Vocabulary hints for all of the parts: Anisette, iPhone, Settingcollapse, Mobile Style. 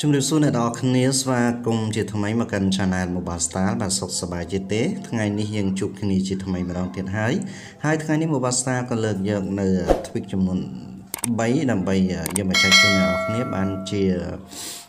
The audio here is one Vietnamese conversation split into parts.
Chúng được xuống ở đó khẩn yếu và cùng chị thông máy mà cần trả nạn Mobile Style và sọc sở bài chế tế. Tháng ngày này hiện chụp khẩn yếu chị thông máy mà đoàn tiết hái. Hai tháng ngày này Mobile Style có lợi dụng là thuyết bị chùm nguồn bấy đầm bày giờ mà chạy chung ở khẩn yếu bán chìa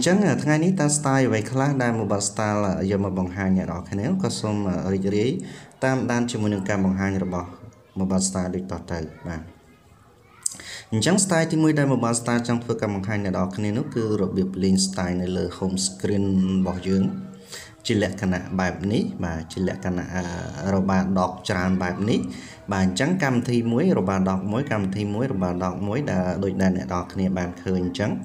chẳng là ngày nay ta style vậy class đa Mobile Style là giờ mà bằng hai nhà đó nếu có xong rồi tam đan cho một đường cam bằng hai nhà đó Mobile Style được tỏ tệ mà chẳng style thì mới đây Mobile Style trong phương cam bằng hai nhà đó nên nó cứ rồi biệt link style này là home screen bỏ dưỡng chỉ lệ cả bài này mà chỉ lệ cả rồi bạn đọc tràn bài này bạn chẳng cam thì muối rồi bạn đọc muối cam thì muối rồi bạn đọc muối đã đội đàn nhà đó nên bạn khơi trắng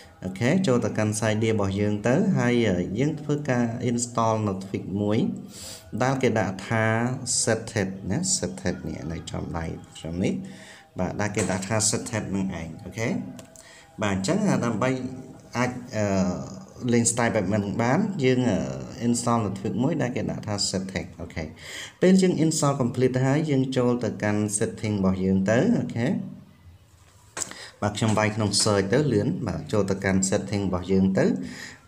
ok chỗ từ căn xài đĩa bảo dương tới hay những thứ ca install notification muối đang cái đã tha set hết nhẹ này trong này và đã kể đã tha set bằng ảnh ok và chẳng là làm bay lên style bạn mình bán nhưng install là thuyết mới đã kể đã tha set ok bên chương install complete hãy dương cho từ căn setting bảo dương tới ok và trong bài nông sơi tới luyến bảo cho từ căn setting bảo dương tới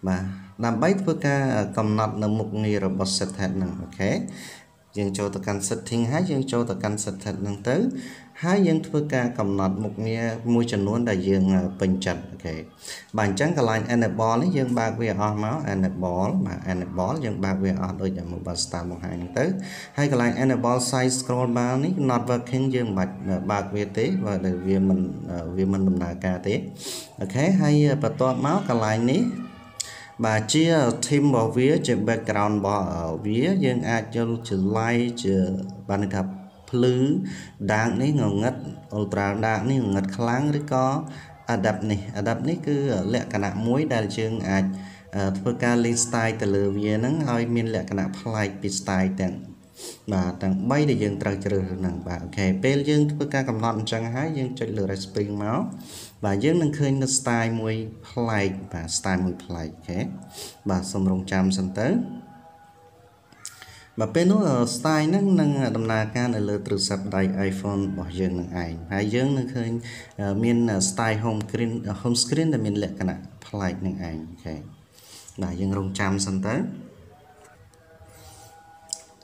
mà làm bấy với ca cầm nọt là một người robot set ok dương cho từ căn setting hãy dương cho từ căn set nâng tới hai dân thưa ca cầm nọt một nghe môi trường luôn đại dương bình trận ok bản trắng cái line enable dương ba quê o máu enable mà enable dương ba quê o đôi giờ Mobile Style một hai tới hai cái line enable size scroll bar nick not working dương bạch ba quê tế và để vì mình làm là ca tế ok hay và to máu cái line ní bà chia thêm vào vía trên background bỏ vía dương ai cho like chữ bàn gặp lư đang ní ngầu ngất ultra đang ní ngật kháng đấy có adapt này cứ lệ cả nạ muối đại chương ảnh thưa ca lên style từ lừa về nắng hơi miên lệ cả nạ fly pit style tặng mà tặng bay để dương trăng trời nặng bà ok bên dương thưa ca cầm lọn trăng hái dương chơi lừa spring máu và dương đang khơi cái style muối fly và style muối fly ok bà xong rong chạm xong tới mà bên nó style nâng đầm nà ca này lừa từ sập đại iPhone bỏ dương nâng ảnh hai dương nâng khơi miền style home screen là miền lệ cả nè play nâng ảnh ok là dương rong chạm sân tới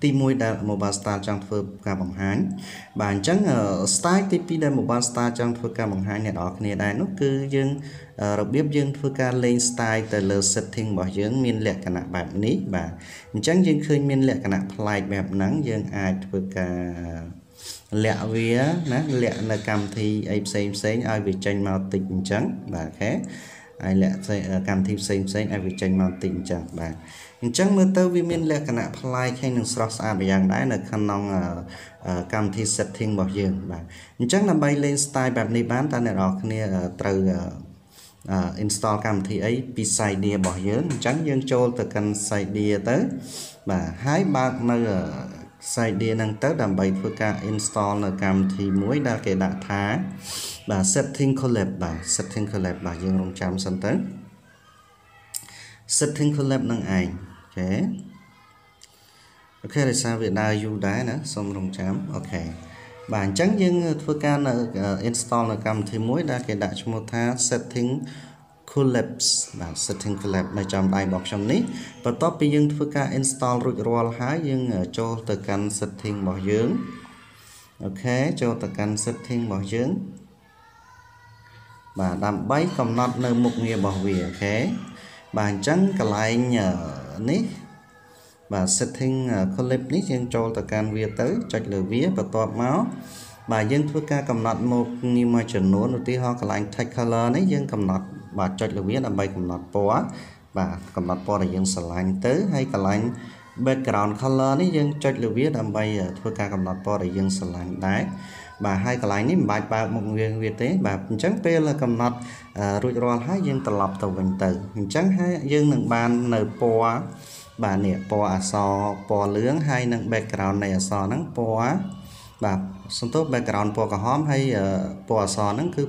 tìm môi đa Mobile Style trong phương ca bằng hán bản chẳng style tipi đa Mobile Style trong phương ca bằng hán nhà đó này đây nó cứ dương rồi biết dương phương ca lên style từ lờ setting bỏ dương miên lệ cả nạ bản ní và chẳng dương khơi miên lệ cả nạ play bẹp nắng dương ai phương ca lẹ vía nát lẹ là cầm thì em xem ai bị tranh màu tình trắng và khác ai lẹ cầm thì xem ai bị tranh màu tình trắng và chẳng mơ tớ vì mình là cái nạ play hay nâng sọc xa bởi dạng đáy là khăn nông cảm thi setting bảo dưỡng và chắc là bay lên style bạp này bán ta nè rõ khăn nè trừ install cam thì ấy bị sai địa bỏ dưỡng trắng dân trôi từ căn sai địa tới và hai bạn nơi sai địa năng tới đảm bảo với cả install là cam thì muối đa kể đã thá và setting collapse bảo dưỡng rong chạm sân tới setting collapse năng ảnh thế ok là sao Việt Nam du đá nữa xong rong chạm ok bản trắng nhưng với cả install là cầm thì muối đã kể đại cho một tha Settingcollapse và Settingcollapse này trong bài bọc trong ní và top nhưng với cả install rồi roll hái nhưng cho từ căn setting bỏ dưỡng ok cho từ căn setting bỏ dưỡng và đam bấy còn nọt nơi một nghề bảo vệ ok bản trắng cả lại nhờ ní và setting collapse này dân cho từ căn vía tới chạy lửa vía và toa máu và dân thưa ca cầm nọt một như mà chuẩn nốt một tí ho cả lại thạch color này dân cầm nọt và chạy lửa vía là bay cầm nọt bó và cầm nọt bó là dân sờ lạnh tới hay cả lại background color này dân chạy lửa vía là bay thưa ca cầm nọt bó là dân sờ lạnh đấy và hai cái này bài bạc một nguyên Việt tế và trắng p là cầm nọt rồi rồi hai dân tập lọc tàu bình tử trắng hai dân đừng bàn nở bó bà nè po à so po lưỡng hay nâng background này à so nâng po á và xong tốt background po cả hóm hay po à so nâng cứ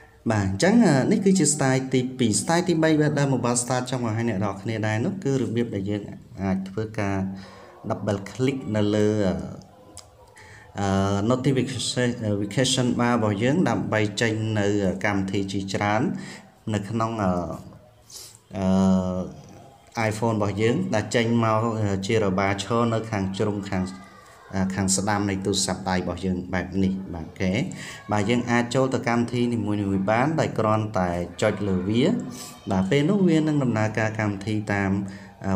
bà chẳng nick cứ style thì style thì bay ra mobile style trong ngoài hai nè đọc nè đài nó cứ được biết đại dương với ca double click là lơ notification ba bảo dưỡng đạm bay tranh nơi cầm thì chỉ chán là nông iPhone bảo dưỡng đã tranh màu chia ra ba cho nó hàng trung hàng Slam này từ sập tài bảo dưỡng bạc nỉ bạc kế bà dân a châu từ cam thi thì mùi người bán tại con tại chọi lửa vía và bên nó viên đang làm là ca cam thi tam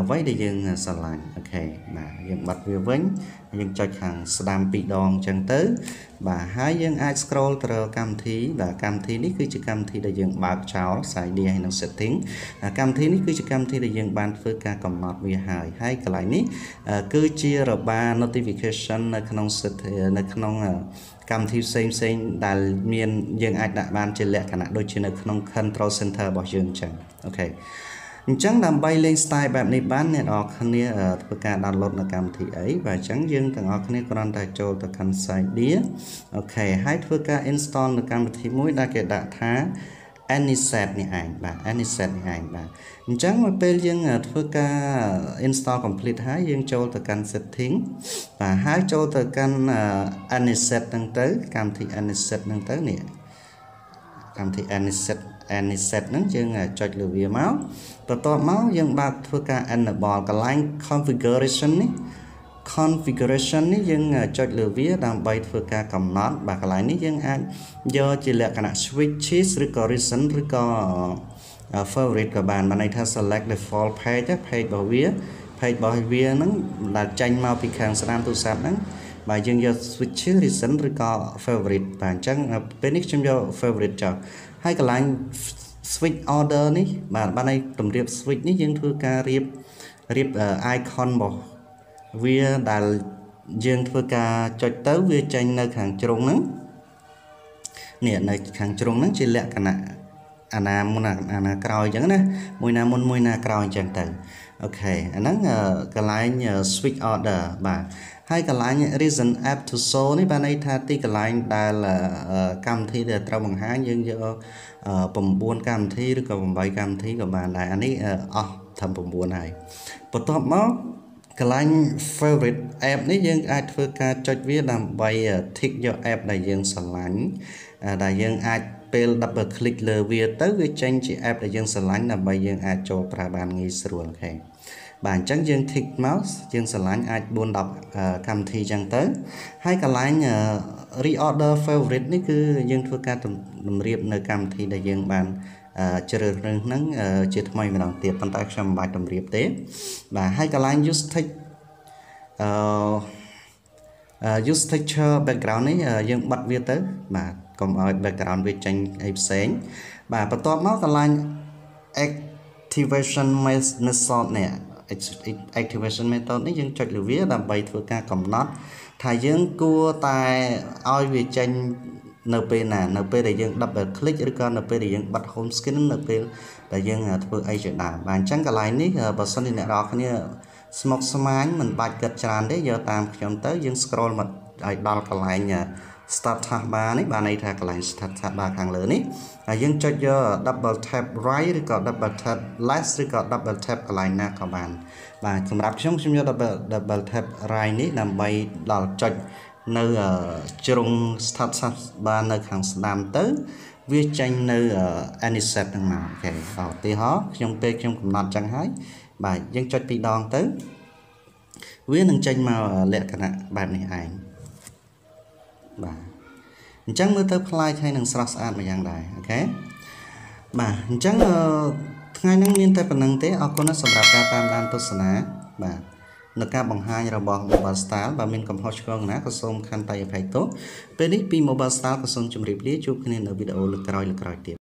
với để dân sờ lạnh ok mà dân bật về vấn dân chọi hàng Slam bị đòn chẳng tới và hai dân ai scroll từ cam thi ní cứ chữ cam thi để dân bạc cháo xài đi hay nó sẽ tiếng cam thi ní cứ chữ cam thi để dân ban phơi ca cầm nọt vì hài hay cái lại ní cứ chia ra ba notification là không sẽ là không cam thi xem đại miền dân ai đã ban trên lệ cả đôi trên là không control center bảo dân chẳng ok chẳng làm bay lên style bạn này bán nè đó khăn nè ở cả download là cam thì ấy và trắng dương thằng họ khăn con tại chỗ từ căn sai đĩa ok hai thưa ca install là cam thì mỗi đa kể đã thá Anisette này ảnh và trắng mà bên dương thưa ca install complete hai dương chỗ từ căn setting và hai chỗ từ căn Anisette đang tới cam thì Anisette đang tới nè cam thì Anisette nó dương cho lửa vía máu và to máu dân bạc thưa ca enable cái line configuration này dân cho lửa vía đang bay thưa ca cầm nát và cái line này dân anh do chỉ là cái nào switches recordition record favorite của bạn mà này ta select default page bảo vía nó là tranh màu bị kháng sẵn tu sạp nó và dân do switches recordition record favorite bản chẳng bên nick trong do favorite cho hai cái line switch order này mà ban nay tụm điệp switch này dương thưa ca điệp icon bỏ vía đà dương thưa ca cho tới vía tranh nơi hàng trống nắng nè nơi hàng trống nắng chỉ lệ cả nè anh cào chẳng nè mùi na cào chẳng tận ok anh nắng cái line switch order và hai cái line reason app to show này ban nay tha ti cái line đà là cam thi để trao bằng hai dương do bầm buôn cam thi được còn bài cam thi của bạn là anh ấy thầm bầm buôn này một tóm đó cái line favorite app này dương ai thưa ca cho biết làm bài thích do app đại dương sờ lánh đại dương ai pel double click lơ vía tới với tranh chỉ app đại dương sờ lánh làm bài dương ai cho pra bàn nghi sườn khen bản trắng dương thích mouse dương sờ lánh ai buôn đọc cam thi chẳng tới hai cái line reorder favorite này cứ dương thưa ca tầm riệp nơi cam thi đại dương bàn chờ rừng nắng chưa thay mình làm tiệp bàn tay trong bài tầm riệp tế và hai cái line use use texture background នេះយើងបិទវាទៅបាទកុំឲ្យ background វាចេញអីផ្សេងបាទបន្ទាប់មកកន្លែង activation method នេះ activation method នេះយើងចុចលើវាដើម្បីធ្វើការកំណត់ថាយើងគួរតែឲ្យវាចេញនៅពេលណានៅពេលដែលយើងdouble click ឬក៏នៅពេលដែលយើងបិទ home screen នៅពេលដែលយើងធ្វើអីជាដើមបាទអញ្ចឹងកន្លែងនេះបើសិនជាអ្នករាល់គ្នា smoke ស្មាញមិនបាច់គិតច្រើនទេយកតាមខ្ញុំទៅយើង scroll មកឲ្យដល់កន្លែង status bar នេះបានន័យថាកន្លែង status bar ខាងលើនេះហើយយើងចុចយក double tap right ឬក៏ double tap left ឬក៏ double tap កន្លែងណាក៏បានបាទសម្រាប់ខ្ញុំយក double tap right នេះដើម្បីដល់ចុចនៅ ជ្រុង status bar នៅខាងស្ដាំទៅវាចេញនៅ Anisette ហ្នឹងមកអូខេឧទាហរណ៍ខ្ញុំពេលខ្ញុំកំណត់ចឹងហើយ បាទយើងចុចពីរដងទៅវានឹងចេញមកលក្ខណៈបែបនេះឯងបាទអញ្ចឹងមើលទៅផ្លាយថ្ងៃនឹងស្រស់ស្អាតមួយយ៉ាងដែរអូខេបាទអញ្ចឹងថ្ងៃនេះមានតែប៉ុណ្្នឹងទេអរគុណសម្រាប់ការតាមដានទស្សនាបាទនៅការបង្ហាញរបស់ Mobile Style បើ មានកំហុសឆ្គងណាក៏សូមខន្តីអភ័យទោសពេលនេះពី Mobile Style ក៏សូមជម្រាបលាជួបគ្នានៅវីដេអូលើកក្រោយទៀត